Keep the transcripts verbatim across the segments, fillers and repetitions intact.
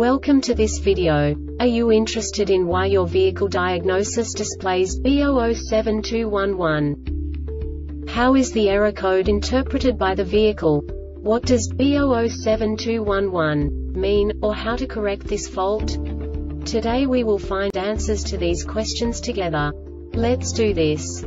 Welcome to this video. Are you interested in why your vehicle diagnosis displays B zero zero seven two one one? How is the error code interpreted by the vehicle? What does B zero zero seven two one one mean, or how to correct this fault? Today we will find answers to these questions together. Let's do this.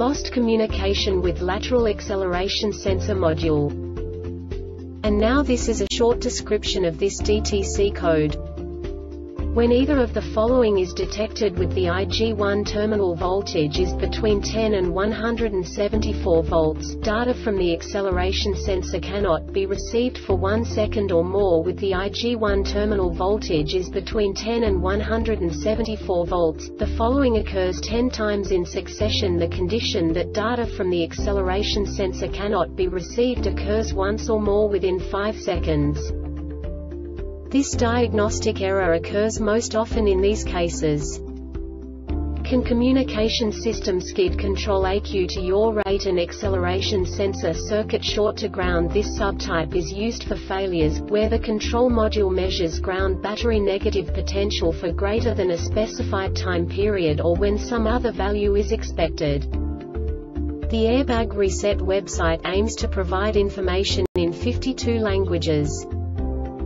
lost communication with lateral acceleration sensor module. And now this is a short description of this D T C code. When either of the following is detected with the I G one terminal voltage is between ten and one hundred seventy-four volts, data from the acceleration sensor cannot be received for one second or more with the I G one terminal voltage is between ten and one hundred seventy-four volts. The following occurs ten times in succession. The condition that data from the acceleration sensor cannot be received occurs once or more within five seconds. This diagnostic error occurs most often in these cases. C A N communication system skid control E C U to your rate and acceleration sensor circuit short to ground. This subtype is used for failures where the control module measures ground battery negative potential for greater than a specified time period or when some other value is expected. The Airbag Reset website aims to provide information in fifty-two languages.